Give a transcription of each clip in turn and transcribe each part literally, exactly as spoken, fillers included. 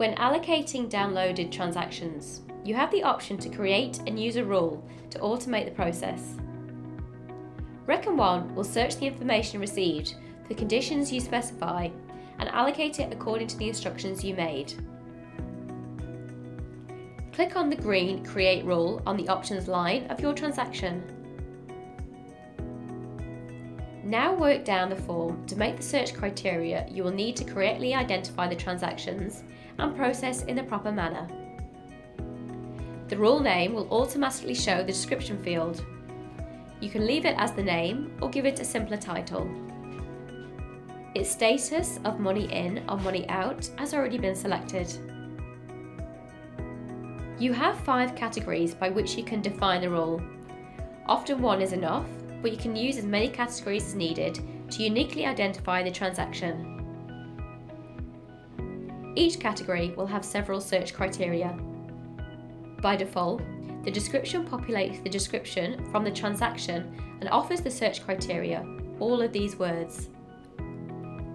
When allocating downloaded transactions, you have the option to create and use a rule to automate the process. Reckon One will search the information received for conditions you specify and allocate it according to the instructions you made. Click on the green Create Rule on the Options line of your transaction. Now work down the form to make the search criteria you will need to correctly identify the transactions and process in the proper manner. The rule name will automatically show the description field. You can leave it as the name or give it a simpler title. Its status of money in or money out has already been selected. You have five categories by which you can define the rule. Often one is enough, but you can use as many categories as needed to uniquely identify the transaction. Each category will have several search criteria. By default, the description populates the description from the transaction and offers the search criteria, all of these words.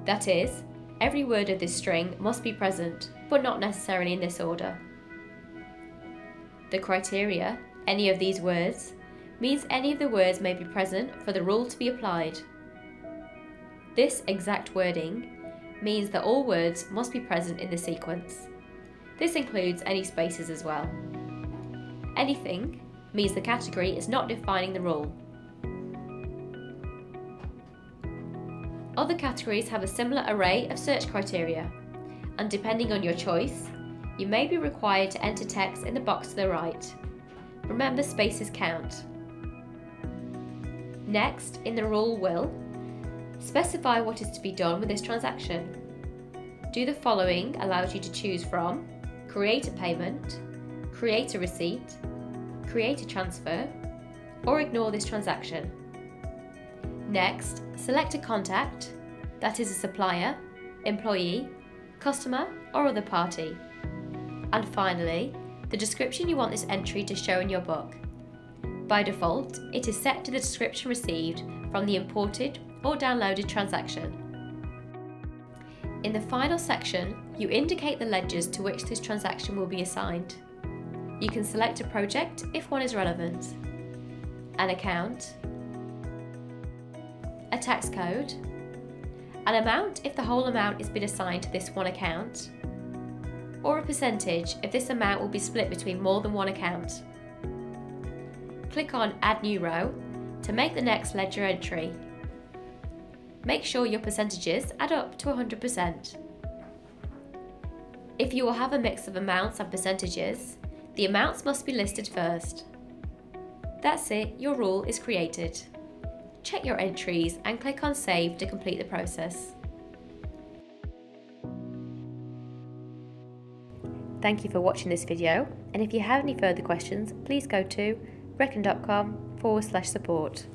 That is, every word of this string must be present, but not necessarily in this order. The criteria, any of these words, means any of the words may be present for the rule to be applied. This exact wording means that all words must be present in the sequence. This includes any spaces as well. Anything means the category is not defining the rule. Other categories have a similar array of search criteria, and depending on your choice, you may be required to enter text in the box to the right. Remember, spaces count. Next, in the rule will, specify what is to be done with this transaction. Do the following allows you to choose from: create a payment, create a receipt, create a transfer, or ignore this transaction. Next, select a contact, that is a supplier, employee, customer, or other party. And finally, the description you want this entry to show in your book. By default, it is set to the description received from the imported or downloaded transaction. In the final section, you indicate the ledgers to which this transaction will be assigned. You can select a project if one is relevant, an account, a tax code, an amount if the whole amount has been assigned to this one account, or a percentage if this amount will be split between more than one account. Click on Add New Row to make the next ledger entry. Make sure your percentages add up to one hundred percent. If you will have a mix of amounts and percentages, the amounts must be listed first. That's it, your rule is created. Check your entries and click on Save to complete the process. Thank you for watching this video, and if you have any further questions, please go to Reckon dot com forward slash support.